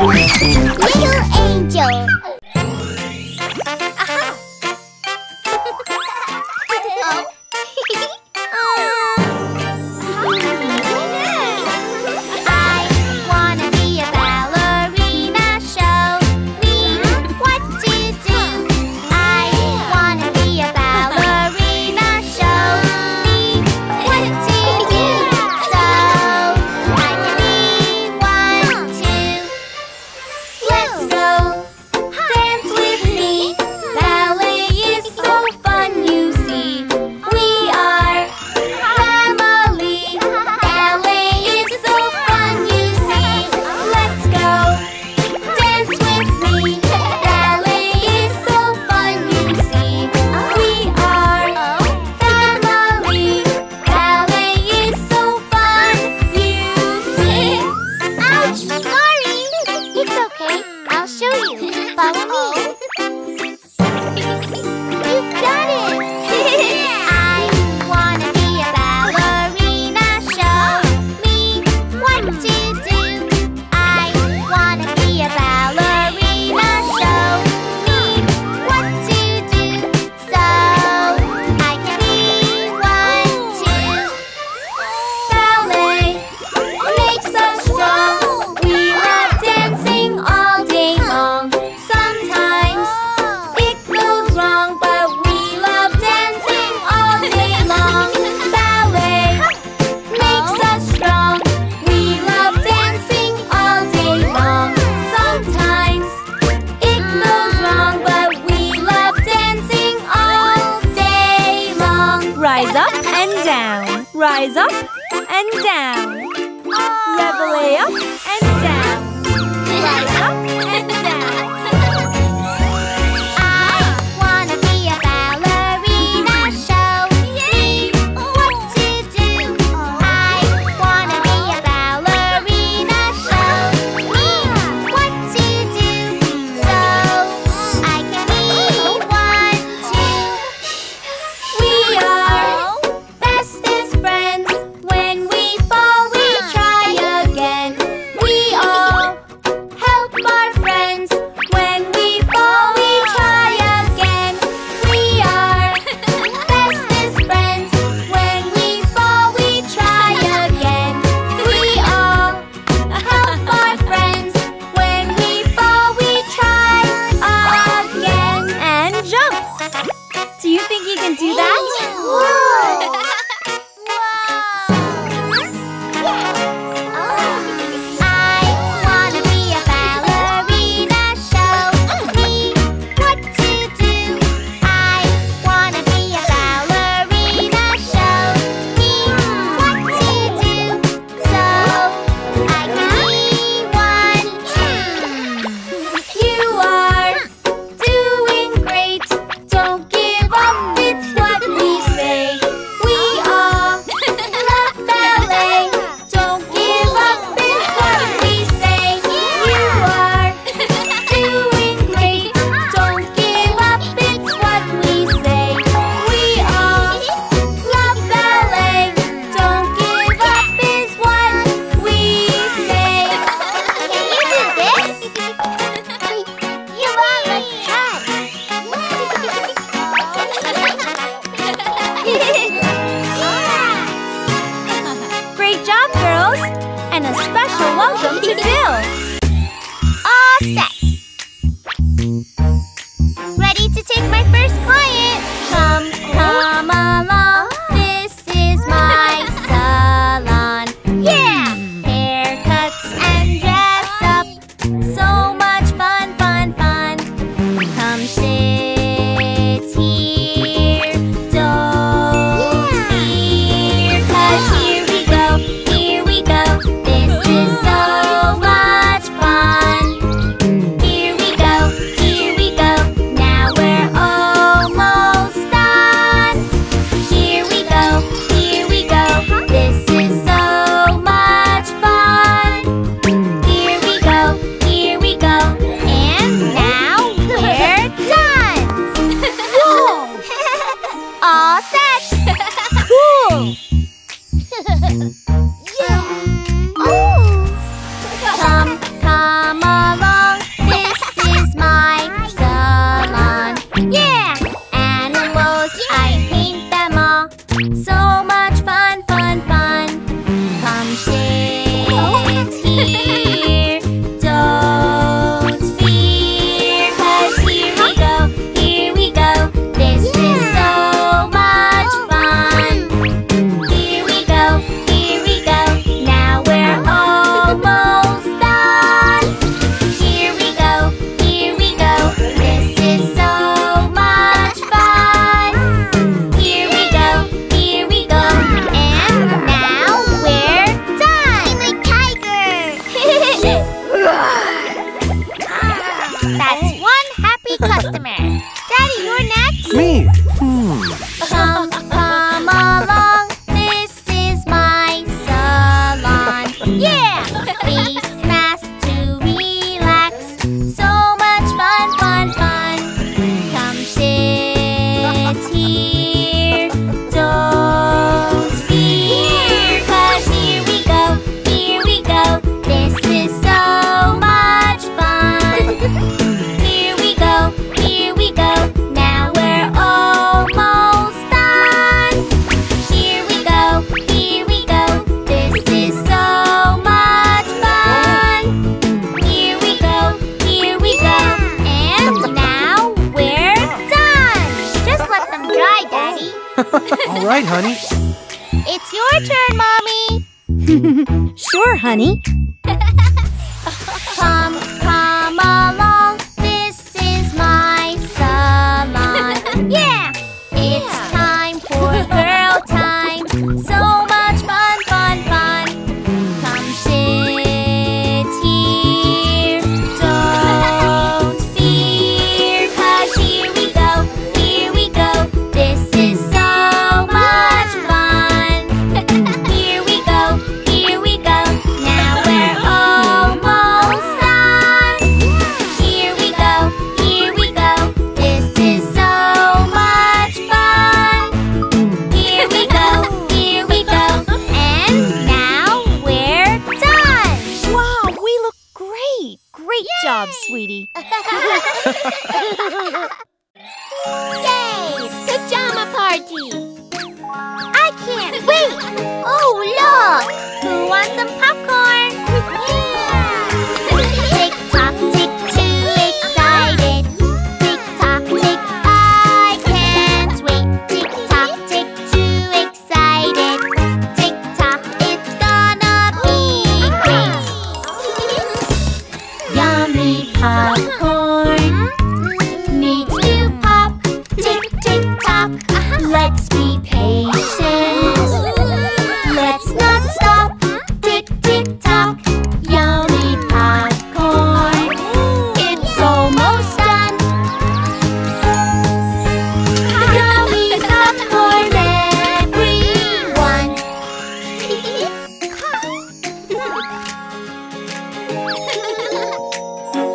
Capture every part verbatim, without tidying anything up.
Little Angel. Aha. Oh. All right, honey. It's your turn, Mommy. Sure, honey. Come, come along. This is my salon. Yeah! It's yeah. time for girl time. So much fun, fun, fun. Come sit here. Don't fear. 'Cause here we go, here we go. This is so much fun. Here we go, here we go. Now we're almost done. Here we go, here we go. This is so much fun. Here we go, here we go. And now we're done. Wow, we look great. Great Yay. job, sweetie. Yay! Pajama party! I can't wait! Oh, look! Who wants some popcorn? Yeah! Tick-tock, tick-tick, excited. Tick-tock, tick, I can't wait. Tick-tock, tick, too excited. Tick-tock, it's gonna be great. Yummy popcorn needs to pop. Tick, tick, tock. Let's be patient. Let's not stop. Tick, tick, tock. Yummy popcorn. It's almost done. Yummy popcorn, everyone.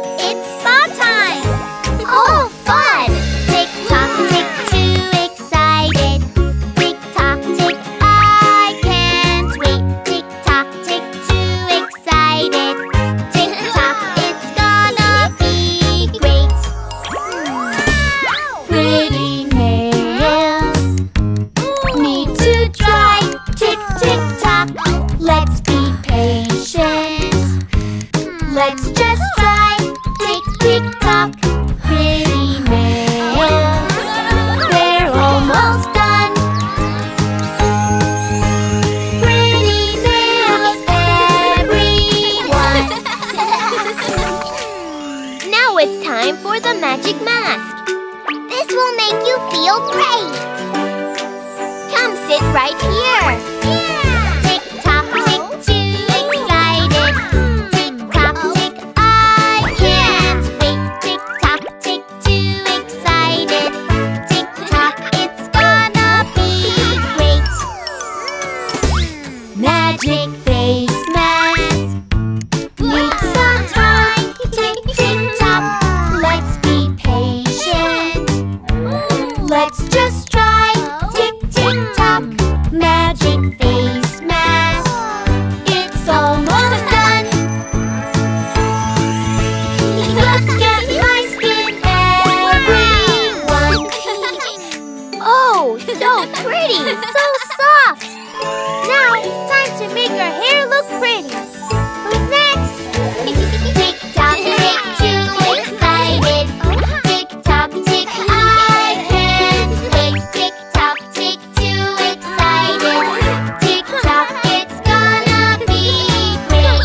It's spa time. Oh, fun! Tick tock, tick, too excited. Tick tock, tick, I can't wait. Tick tock, tick, too excited. Tick tock, it's gonna be great. Pretty nails need to dry. Tick tick tock, let's be patient. Let's just try. Tick tick tock, pretty nails. They're almost done. Pretty nails, everyone. Now it's time for the magic mask. This will make you feel great. Come sit right here. Tick tock, tick, too excited. Tick tock, tick, I can't wait. Tick tock, tick, too excited. Tick tock, it's gonna be great. Magic face mask. Needs some time. Tick tick tock, let's be patient. Let's just try. Tick tick tock, magic face mask. It's almost done. Look at my skin, everyone. Oh, so pretty, so soft. Now it's time to make our hair look pretty. Who's next? Tick tock, tick, too excited. Tick tock, tick, I can't wait. Tick tock, tick, too excited. Tick tock, it's gonna be great.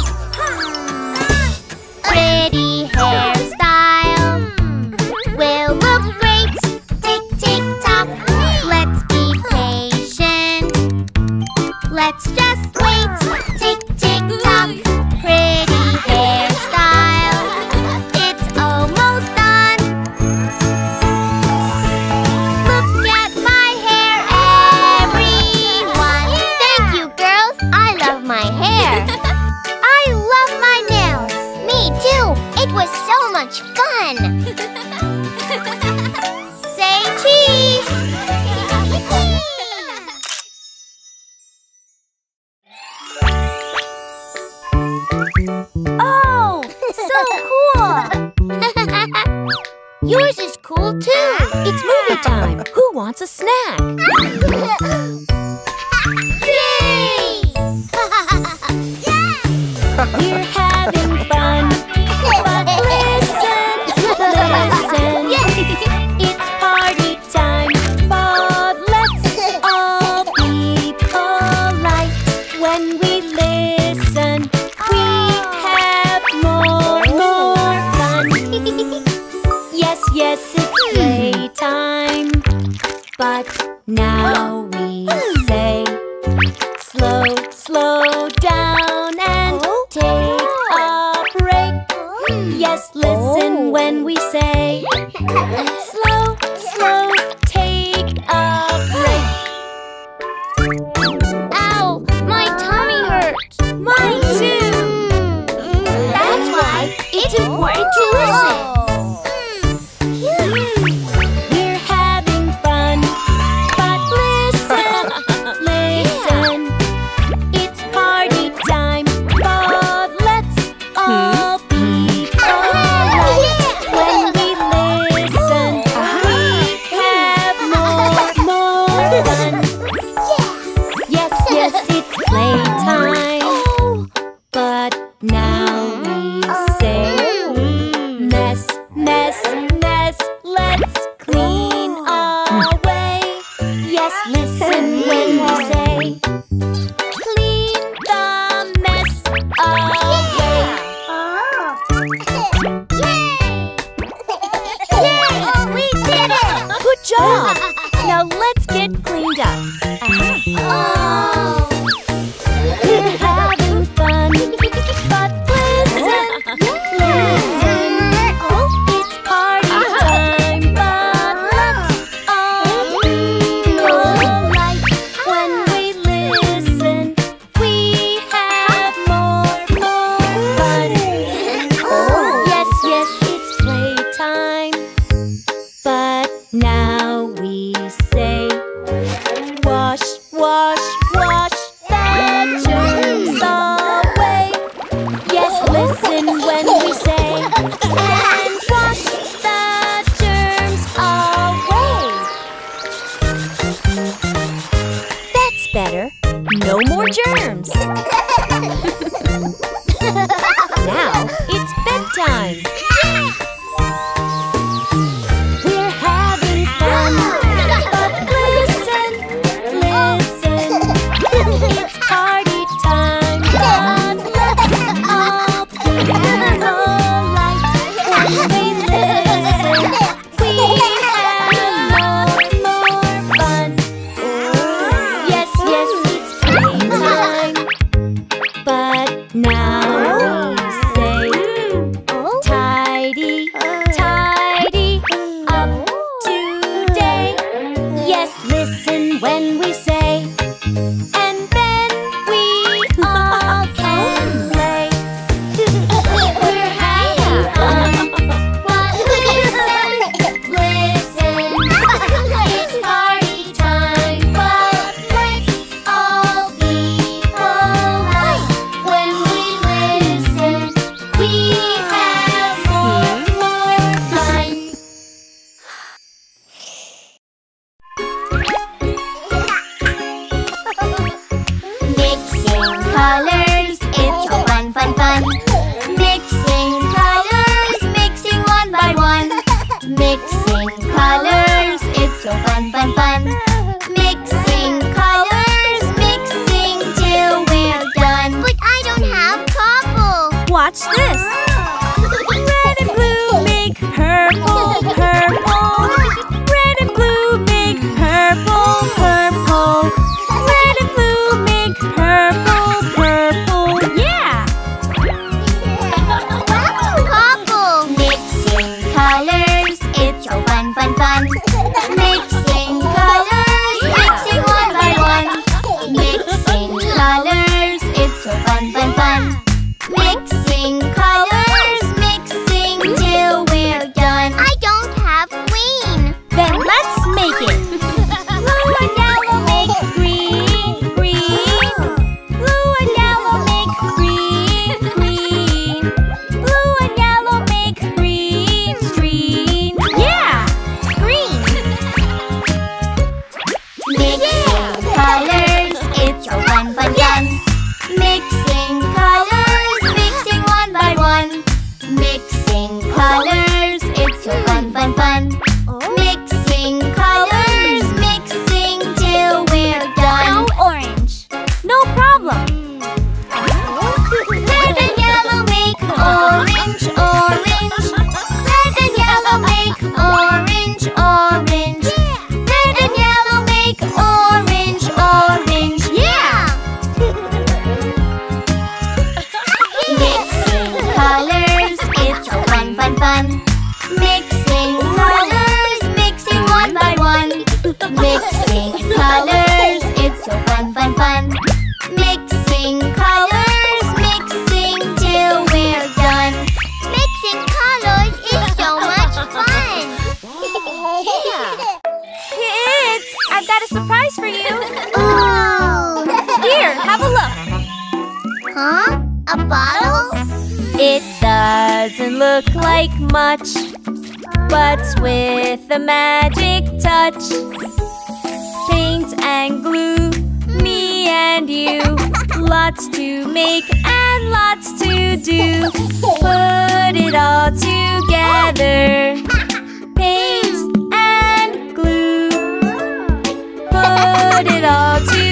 Pretty hairstyle will look great. Tick tick tock, let's be patient. Let's just wait. Tick tick tock, pretty hairstyle. It's almost done. Look at my hair, everyone. Thank you, girls. I love my hair. I love my nails. Me too. It was so much fun. Say cheese. Oh, so cool. Yours is cool too. It's movie time. Who wants a snack? Yay! We're having fun. But listen, listen. It's party time. But let's all Yes, listen when we say slow, slow, take a break. Ow, my tummy hurts. Mine too. That's why it's important to listen. Mixing colors. A bottle? It doesn't look like much, but with a magic touch, paint and glue, me and you, lots to make and lots to do. Put it all together, paint and glue. Put it all together.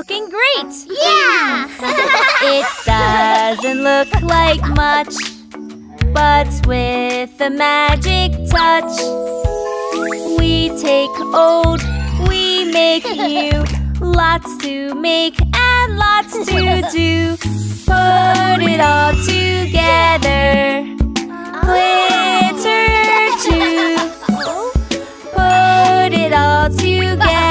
Looking great! Yeah! It doesn't look like much, but with a magic touch, we take old, we make new, lots to make and lots to do. Put it all together, glitter too. Put it all together.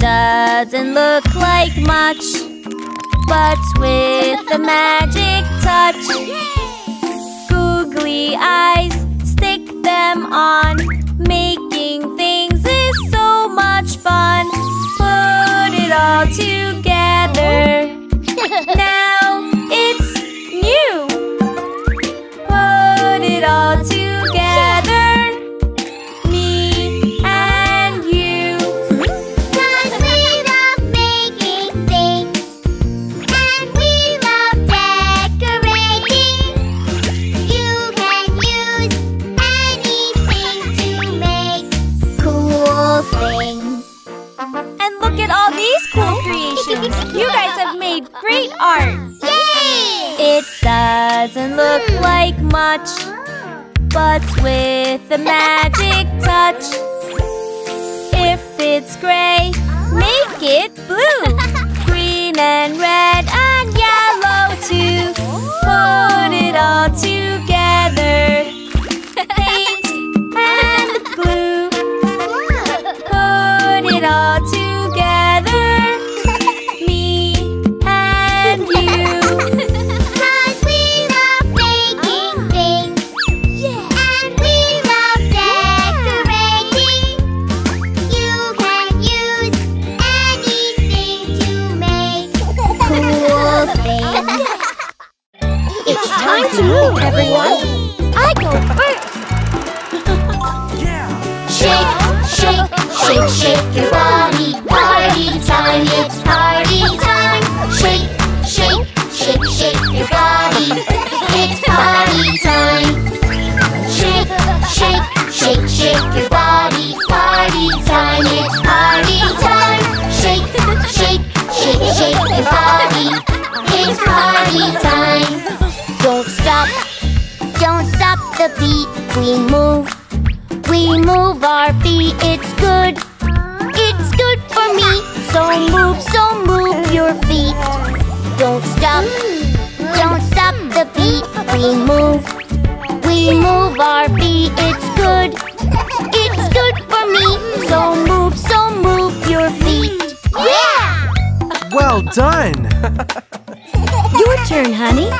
Doesn't look like much, but with a magic touch, googly eyes, stick them on. Making things is so much fun. Put it all together. Now it's new. Put it all together. You guys have made great art! Yay! It doesn't look like much, but with a magic touch, if it's gray, make it blue! Green and red and yellow too! Put it all together! Paint and glue! Put it all together! It's time to move, everyone! I go first! Yeah. Shake, shake, shake, shake your body! Party time, it's party time! Shake, shake, shake, shake your body! It's party time! Shake, shake, shake, shake your body! Party time, it's party time! Shake, shake, shake, shake your body! It's party time! Don't stop, don't stop the beat. We move, we move our feet. It's good, it's good for me. So move, so move your feet. Don't stop, don't stop the beat. We move, we move our feet. It's good, it's good for me. So move, so move your feet. Yeah! Well done! Your turn, honey.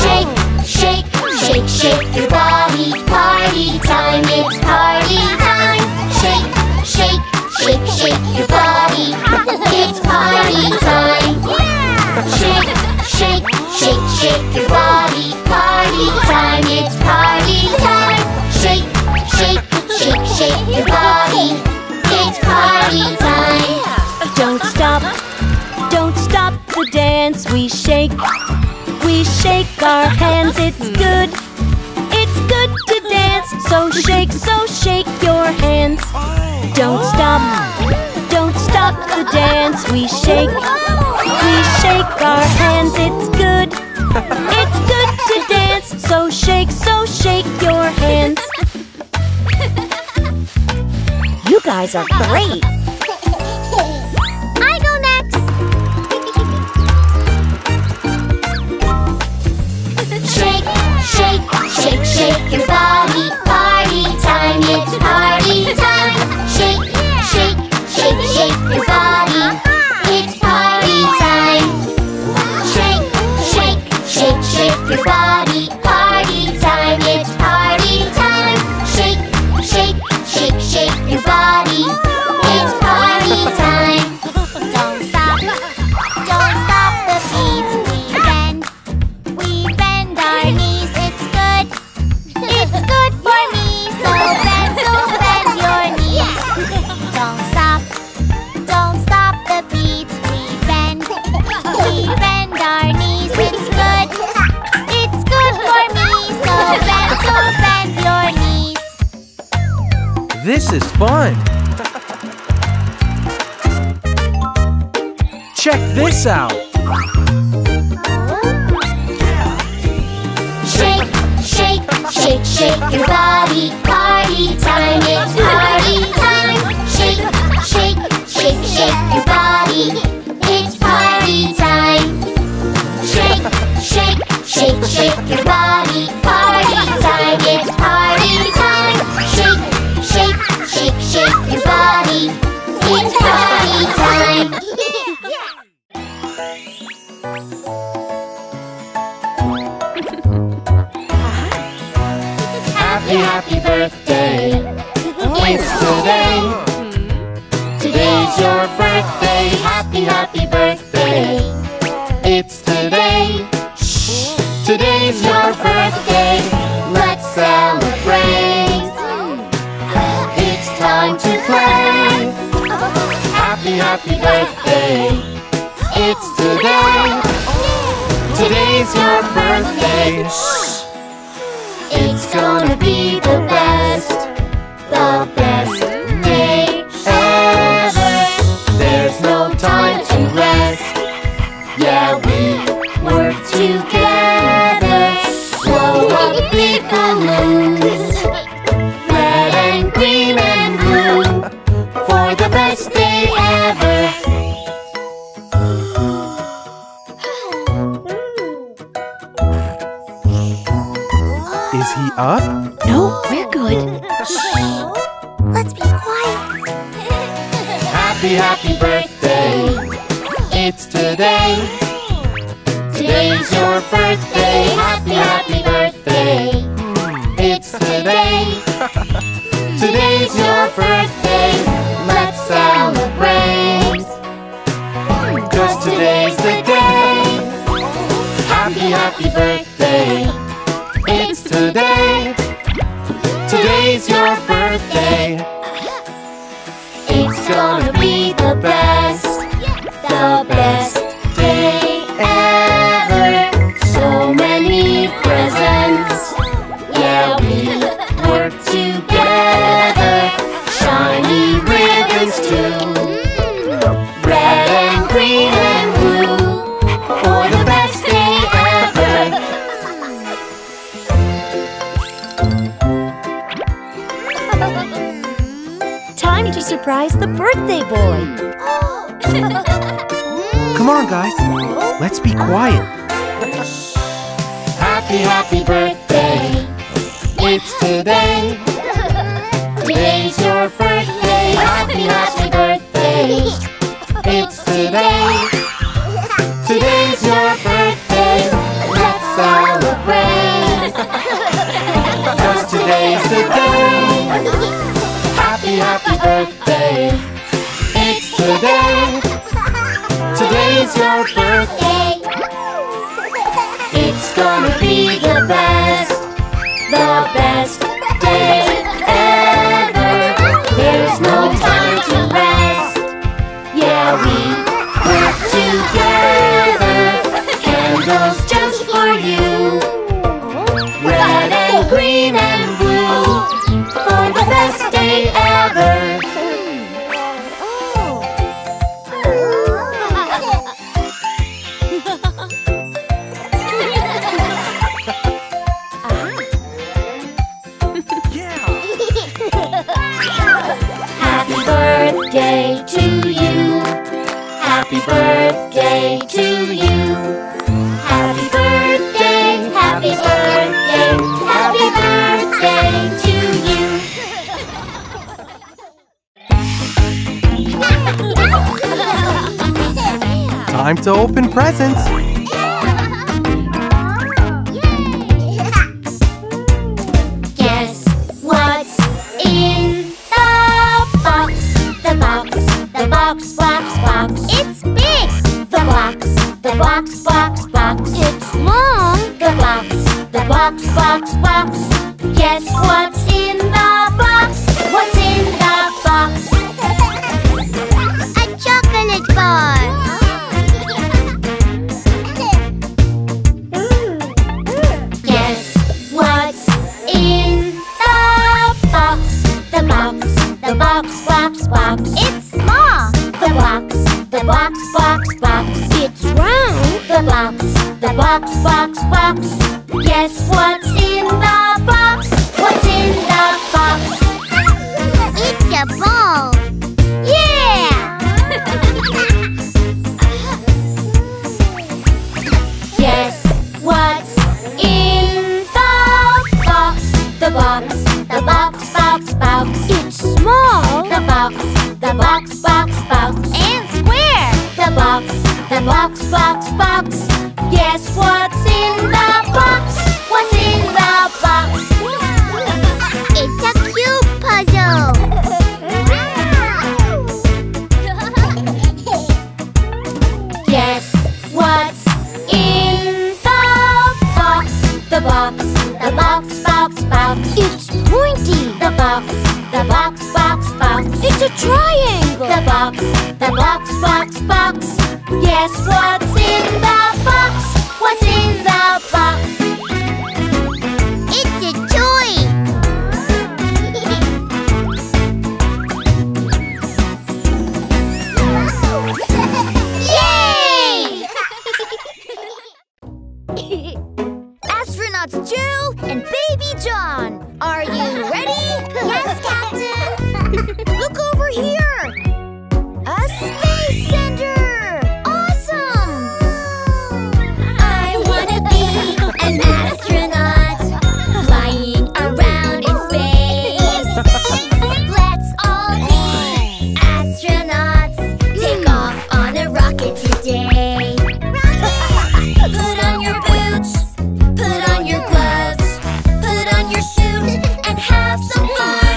Shake, shake, shake, shake your body. Party time, it's party time. Shake, shake, shake, shake your body. It's party time. Shake, shake, shake, shake your body. Party time, it's party time. Shake, shake, shake, shake your body. It's party time. Don't stop, don't stop the dance. We shake, we shake our hands. It's good, it's good to So shake, so shake your hands. Don't stop, don't stop the dance. We shake, we shake our hands. It's good, it's good to dance. So shake, so shake your hands. You guys are great. I go next. Shake, shake, shake, shake your body. Party time, it's party time. Shake, shake, shake, shake your body. It's party time. Shake, shake, shake, shake your body. Party time, it's party time. Shake, shake, shake, shake your body. It's party time. Don't stop, don't stop the beat. We bend, we bend our knees. It's good, it's good for me. So bend, so bend your knees. Don't stop, don't stop the beat. We bend, we bend our knees. It's good, it's good for me. So bend, so bend your knees. This is fun. Check this out. Shake, shake, shake, shake your body. Party time, it's party time. Shake, shake, shake, shake your body. It's party time. Shake, shake, shake, shake your body. Party time, it's party time. Shake, shake, shake, shake your body. It's party time. Happy, happy birthday. It's today. Today's your birthday. Happy, happy birthday. It's today. Today's your birthday. Let's celebrate. It's time to play. Happy, happy birthday. It's today. Today's your birthday. It's gonna be the best, the best day ever. There's no time to rest. Yeah, we work together. Blow up big balloons, red and green and blue, for the best day ever. Is he up? No, we're good. Let's be quiet. Happy, happy birthday. It's today. Today's your birthday. Happy, happy birthday. It's today. Today's your birthday. Let's celebrate. 'Cause today's the day. Happy, happy birthday. It's today. Today's your birthday. It's gonna be the best, the best day ever. So many presents. Yeah, we work together. Shiny ribbons too. Red and green and blue, for the best day ever. Time to surprise the birthday boy. Come on, guys. Let's be quiet. Happy, happy birthday. It's today. Today's your birthday. Happy, happy birthday. It's today. Today's your birthday. Let's celebrate. 'Cause today's the day. Happy, happy birthday. It's today. Today's your birthday. It's gonna be the best, the best day ever. There's no time to rest. Yeah, we work together. Candles just for you. Red and green and blue. day ever. Happy birthday to you. Happy birthday to you. Happy birthday, happy birthday, happy birthday to you. Time to open presents. Guess what's in the box? The box, the box, box, box. It's big. The box, the box, box, box. It's small. The box, the box, box, box. Guess what's in the box? What's in the box? A chocolate bar. Guess what's in the box? The box, the box, box, box. It's small. The box, the box, box, box. It's round. The box, the box, box, box. Guess what's in the box? What's in the box? It's a ball. Yeah! Guess what's in the box? The box, the box, box, box. It's small. The box. The box, box, box. And square. The box, the box, box, box. Guess what's in the box? What's in the box? It's a cube puzzle. Guess what's in the box? The box, the box, box, box. It's pointy. The box. The box, box, box. It's a triangle. The box, the box, box, box. Guess what's in the box? What's in the box? It's a toy. Yay! Astronauts Jill and Baby John, are you ready? Yes, Captain! Look over here! A space sender! Awesome! I want to be an astronaut flying around in space. Let's all be astronauts. Take off on a rocket today. Put on your boots, put on your gloves, put on your suit, and have some fun.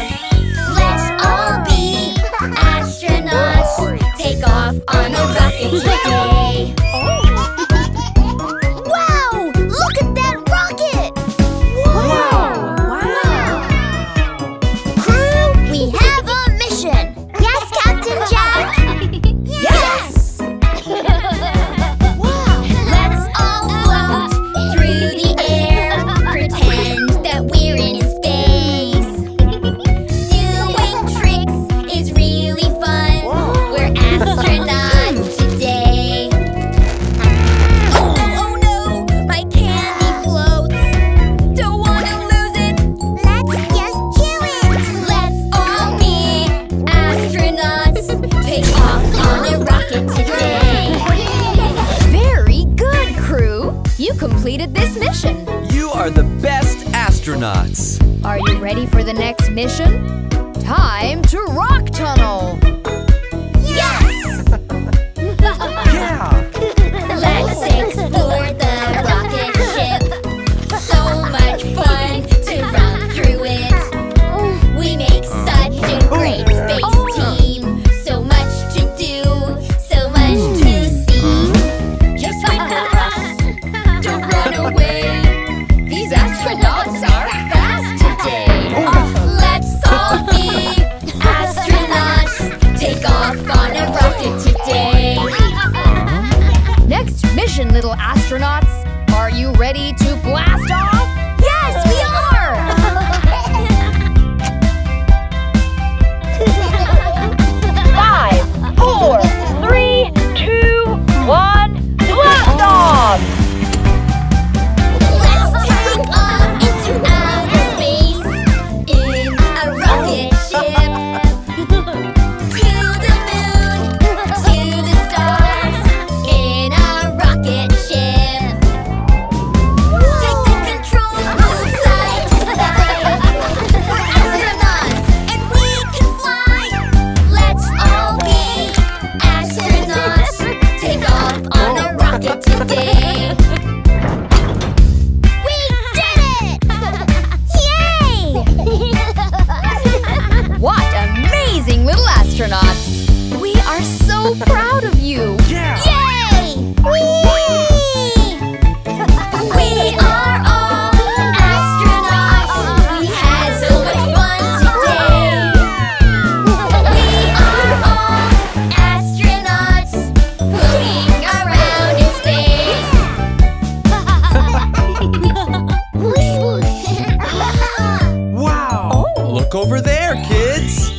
On a rocket today. Wow! Look at that rocket! Wow! Wow! Crew, we have a mission! Yes, Captain Jack! Yes! Wow! Let's all float through the air. Pretend that we're in space. Doing tricks is really fun. We're astronauts. Completed this mission. You are the best astronauts. Are you ready for the next mission? Time to rock tunnel. Yes! Yeah! Let's explore the rocket ship. So much fun to run through it. We make such a great space team. So much to do, so much to see. Just wait for us. Don't run away. These astronauts are fast today. Let's all be astronauts. so proud of you! Yeah! Yay! Whee! We are all astronauts! We had so much fun today! We are all astronauts floating around in space! Wow! Oh. Look over there, kids!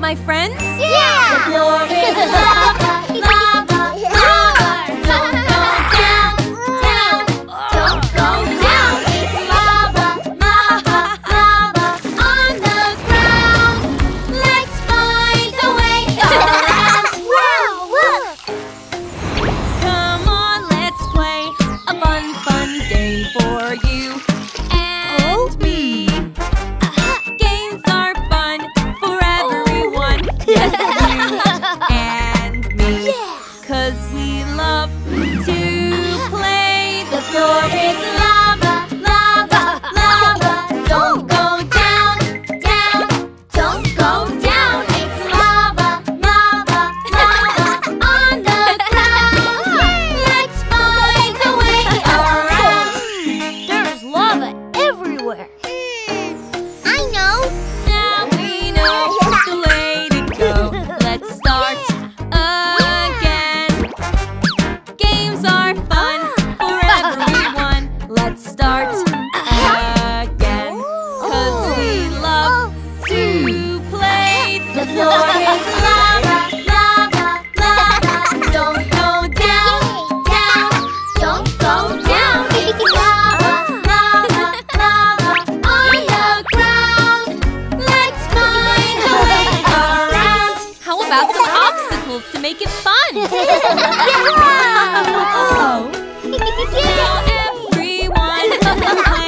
My friends? Yeah! The floor is lava, lava, lava! Don't go down, down! Don't go down! It's lava, lava, lava on the ground! Let's find a way around! Wow, look! Come on, let's play a fun, fun game for you and oh. me! Yeah! Oh. Now everyone